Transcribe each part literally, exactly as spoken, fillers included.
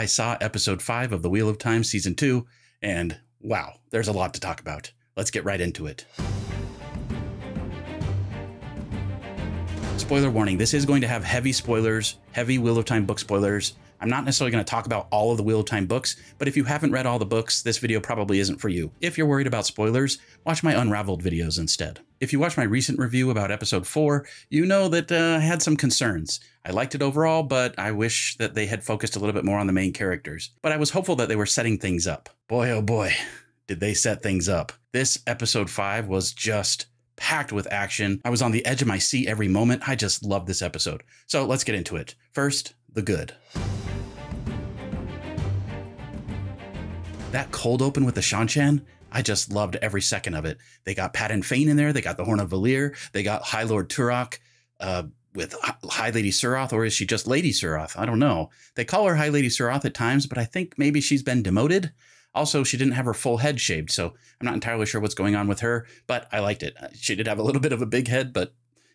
I saw episode five of The Wheel of Time season two, and wow, there's a lot to talk about. Let's get right into it. Spoiler warning, this is going to have heavy spoilers, heavy Wheel of Time book spoilers. I'm not necessarily going to talk about all of the Wheel of Time books, but if you haven't read all the books, this video probably isn't for you. If you're worried about spoilers, watch my Unraveled videos instead. If you watched my recent review about episode four, you know that uh, I had some concerns. I liked it overall, but I wish that they had focused a little bit more on the main characters. But I was hopeful that they were setting things up. Boy, oh boy, did they set things up. This episode five was just packed with action. I was on the edge of my seat every moment. I just loved this episode. So let's get into it. First, the good. That cold open with the Shanchan, I just loved every second of it. They got Pat and Fane in there. They got the Horn of Valere. They got High Lord Turak uh, with High Lady Suroth, or is she just Lady Suroth? I don't know. They call her High Lady Suroth at times, but I think maybe she's been demoted. Also, she didn't have her full head shaved, so I'm not entirely sure what's going on with her, but I liked it. She did have a little bit of a big head, but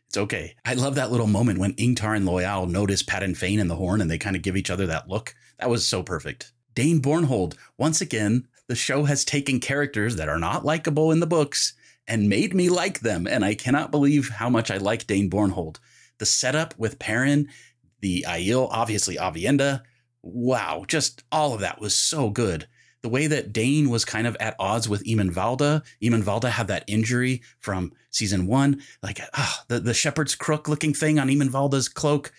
it's okay. I love that little moment when Ingtar and Loyal notice Pat and Fane in the horn and they kind of give each other that look. That was so perfect. Dane Bornhold. Once again, the show has taken characters that are not likable in the books and made me like them. And I cannot believe how much I like Dane Bornhold. The setup with Perrin, the Aiel, obviously Avienda. Wow, just all of that was so good. The way that Dane was kind of at odds with Eamon Valda. Eamon Valda had that injury from season one, like oh, the, the shepherd's crook looking thing on Eamon Valda's cloak.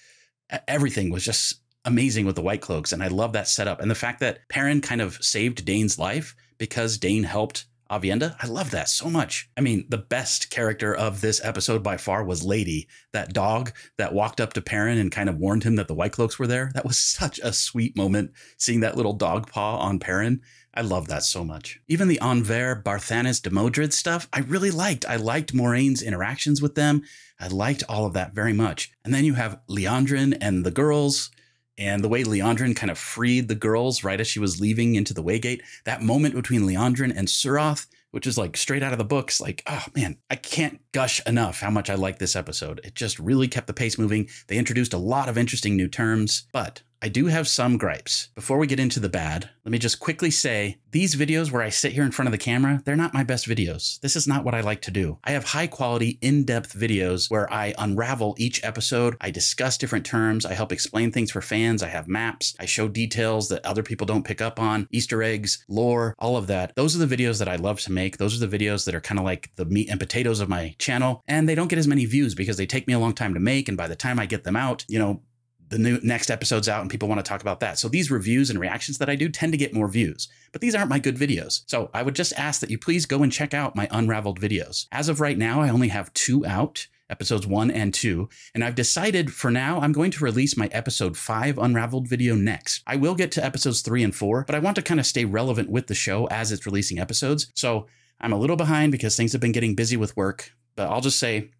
Everything was just amazing with the White Cloaks. And I love that setup. And the fact that Perrin kind of saved Dane's life because Dane helped Avienda. I love that so much. I mean, the best character of this episode by far was Lady, that dog that walked up to Perrin and kind of warned him that the White Cloaks were there. That was such a sweet moment, seeing that little dog paw on Perrin. I love that so much. Even the Anver, Barthanis, de Modred stuff, I really liked. I liked Moraine's interactions with them. I liked all of that very much. And then you have Liandrin and the girls, and the way Liandrin kind of freed the girls right as she was leaving into the Waygate. That moment between Liandrin and Suroth, which is like straight out of the books, like, oh man, I can't gush enough how much I like this episode. It just really kept the pace moving. They introduced a lot of interesting new terms, but I do have some gripes. Before we get into the bad, let me just quickly say, these videos where I sit here in front of the camera, they're not my best videos. This is not what I like to do. I have high quality, in-depth videos where I unravel each episode. I discuss different terms. I help explain things for fans. I have maps. I show details that other people don't pick up on, Easter eggs, lore, all of that. Those are the videos that I love to make. Those are the videos that are kind of like the meat and potatoes of my channel. And they don't get as many views because they take me a long time to make. And by the time I get them out, you know, the new next episode's out and people want to talk about that. So these reviews and reactions that I do tend to get more views, but these aren't my good videos. So I would just ask that you please go and check out my Unraveled videos. As of right now, I only have two out, episodes one and two. And I've decided for now, I'm going to release my episode five Unraveled video next. I will get to episodes three and four, but I want to kind of stay relevant with the show as it's releasing episodes. So I'm a little behind because things have been getting busy with work, but I'll just say,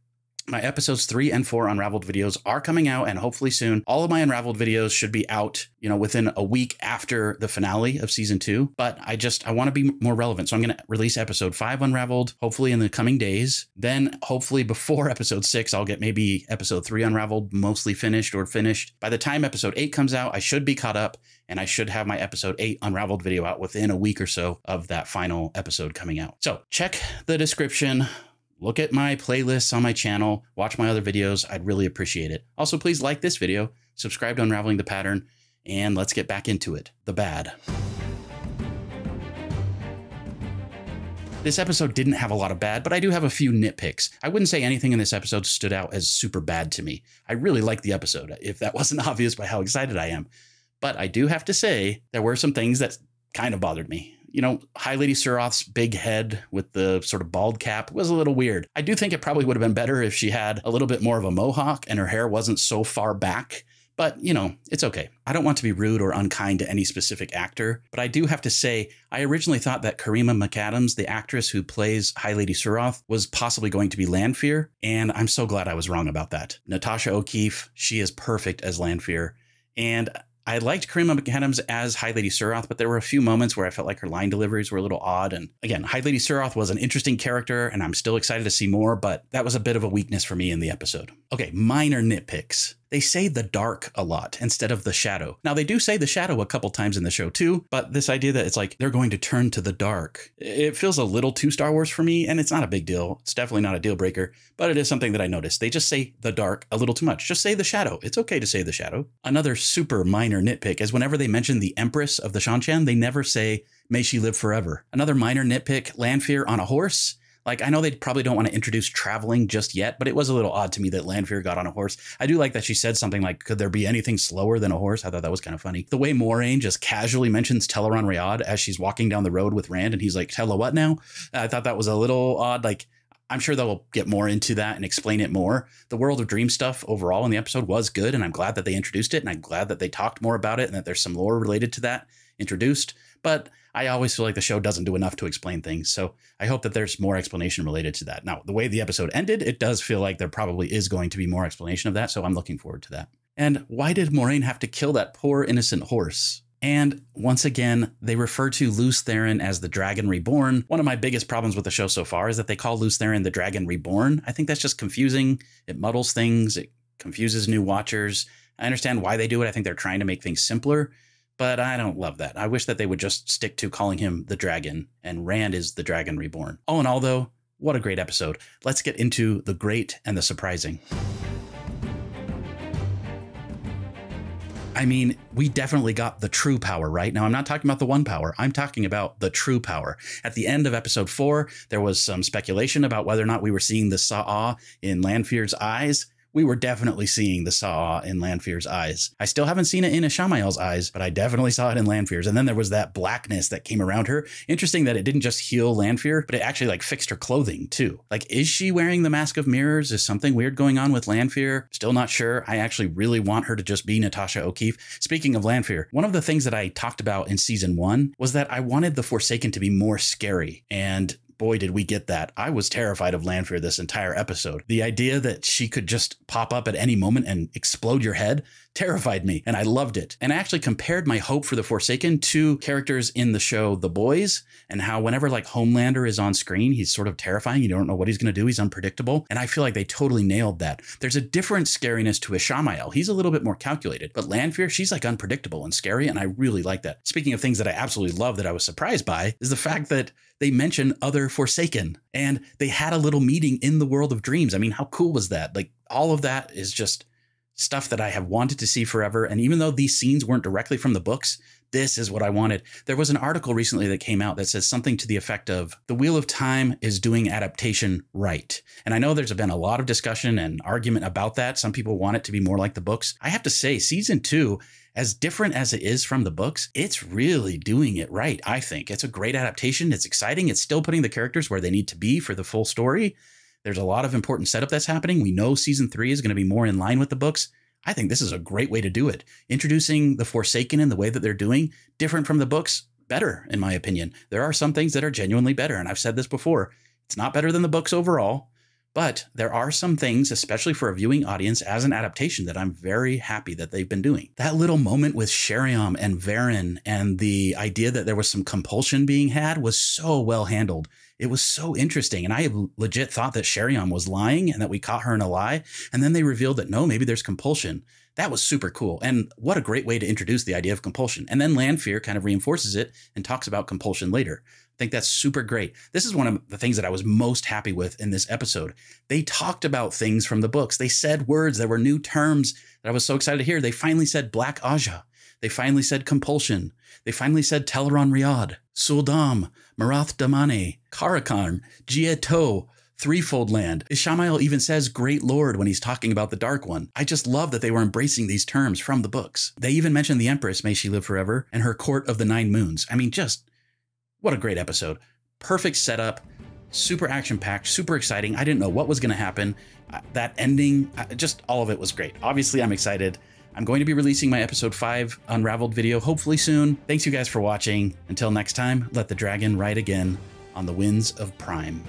my episodes three and four Unraveled videos are coming out, and hopefully soon. All of my Unraveled videos should be out, you know, within a week after the finale of season two. But I just, I want to be more relevant. So I'm going to release episode five Unraveled, hopefully in the coming days. Then hopefully before episode six, I'll get maybe episode three Unraveled mostly finished or finished. By the time episode eight comes out, I should be caught up, and I should have my episode eight Unraveled video out within a week or so of that final episode coming out. So check the description. Look at my playlists on my channel, watch my other videos. I'd really appreciate it. Also, please like this video, subscribe to Unraveling the Pattern, and let's get back into it. The bad. This episode didn't have a lot of bad, but I do have a few nitpicks. I wouldn't say anything in this episode stood out as super bad to me. I really liked the episode, if that wasn't obvious by how excited I am. But I do have to say there were some things that kind of bothered me. You know, High Lady Suroth's big head with the sort of bald cap was a little weird. I do think it probably would have been better if she had a little bit more of a mohawk and her hair wasn't so far back. But, you know, it's okay. I don't want to be rude or unkind to any specific actor, but I do have to say, I originally thought that Karima McAdams, the actress who plays High Lady Suroth, was possibly going to be Lanfear, and I'm so glad I was wrong about that. Natasha O'Keefe, she is perfect as Lanfear, and I liked Karima McAdams as High Lady Suroth, but there were a few moments where I felt like her line deliveries were a little odd. And again, High Lady Suroth was an interesting character, and I'm still excited to see more, but that was a bit of a weakness for me in the episode. Okay, minor nitpicks. They say the dark a lot instead of the shadow. Now, they do say the shadow a couple times in the show too, but this idea that it's like they're going to turn to the dark, it feels a little too Star Wars for me, and it's not a big deal. It's definitely not a deal breaker, but it is something that I noticed. They just say the dark a little too much. Just say the shadow. It's okay to say the shadow. Another super minor nitpick is whenever they mention the Empress of the Shanchan, they never say, may she live forever. Another minor nitpick, Lanfear on a horse. Like, I know they probably don't want to introduce traveling just yet, but it was a little odd to me that Lanfear got on a horse. I do like that she said something like, could there be anything slower than a horse? I thought that was kind of funny. The way Moraine just casually mentions Tel'aran'rhiod as she's walking down the road with Rand, and he's like, Tella what now? I thought that was a little odd. Like, I'm sure they'll get more into that and explain it more. The World of Dream stuff overall in the episode was good, and I'm glad that they introduced it, and I'm glad that they talked more about it and that there's some lore related to that introduced. But I always feel like the show doesn't do enough to explain things, so I hope that there's more explanation related to that. Now, the way the episode ended, it does feel like there probably is going to be more explanation of that, so I'm looking forward to that. And why did Moraine have to kill that poor innocent horse? And once again, they refer to Luz Theron as the Dragon Reborn. One of my biggest problems with the show so far is that they call Luz Theron the Dragon Reborn. I think that's just confusing. It muddles things. It confuses new watchers. I understand why they do it. I think they're trying to make things simpler, but I don't love that. I wish that they would just stick to calling him the Dragon, and Rand is the Dragon Reborn. All in all, though, what a great episode. Let's get into the great and the surprising. I mean, we definitely got the true power, right? Now, I'm not talking about the one power. I'm talking about the true power. At the end of episode four, there was some speculation about whether or not we were seeing the Sa'a in Lanfear's eyes. We were definitely seeing the Sa'a in Lanfear's eyes. I still haven't seen it in Ishamael's eyes, but I definitely saw it in Lanfear's. And then there was that blackness that came around her. Interesting that it didn't just heal Lanfear, but it actually like fixed her clothing too. Like, is she wearing the Mask of Mirrors? Is something weird going on with Lanfear? Still not sure. I actually really want her to just be Natasha O'Keefe. Speaking of Lanfear, one of the things that I talked about in season one was that I wanted the Forsaken to be more scary, and boy, did we get that. I was terrified of Lanfear this entire episode. The idea that she could just pop up at any moment and explode your head terrified me, and I loved it. And I actually compared my hope for the Forsaken to characters in the show The Boys, and how whenever like Homelander is on screen, he's sort of terrifying. You don't know what he's going to do. He's unpredictable. And I feel like they totally nailed that. There's a different scariness to Ishamael. He's a little bit more calculated, but Lanfear, she's like unpredictable and scary, and I really like that. Speaking of things that I absolutely love that I was surprised by is the fact that they mention other Forsaken, and they had a little meeting in the World of Dreams. I mean, how cool was that? Like, all of that is just stuff that I have wanted to see forever. And even though these scenes weren't directly from the books, this is what I wanted. There was an article recently that came out that says something to the effect of The Wheel of Time is doing adaptation right. And I know there's been a lot of discussion and argument about that. Some people want it to be more like the books. I have to say, season two, as different as it is from the books, it's really doing it right, I think. It's a great adaptation. It's exciting. It's still putting the characters where they need to be for the full story. There's a lot of important setup that's happening. We know season three is going to be more in line with the books. I think this is a great way to do it. Introducing the Forsaken in the way that they're doing, different from the books, better, in my opinion. There are some things that are genuinely better, and I've said this before. It's not better than the books overall, but there are some things, especially for a viewing audience as an adaptation, that I'm very happy that they've been doing. That little moment with Sheriam and Perrin and the idea that there was some compulsion being had was so well handled. It was so interesting. And I legit thought that Sheriam was lying and that we caught her in a lie. And then they revealed that, no, maybe there's compulsion. That was super cool. And what a great way to introduce the idea of compulsion. And then Lanfear kind of reinforces it and talks about compulsion later. I think that's super great. This is one of the things that I was most happy with in this episode. They talked about things from the books. They said words. There were new terms that I was so excited to hear. They finally said Black Aja. They finally said compulsion. They finally said Tel'aran'rhiod, Suldam, Marath Damane, Karakan, Jieto, Threefold Land. Ishamael even says Great Lord when he's talking about the Dark One. I just love that they were embracing these terms from the books. They even mentioned the Empress, may she live forever, and her Court of the Nine Moons. I mean, just what a great episode. Perfect setup. Super action-packed, super exciting. I didn't know what was going to happen. Uh, that ending, uh, just all of it was great. Obviously, I'm excited. I'm going to be releasing my episode five Unraveled video hopefully soon. Thanks you guys for watching. Until next time, let the dragon ride again on the winds of Prime.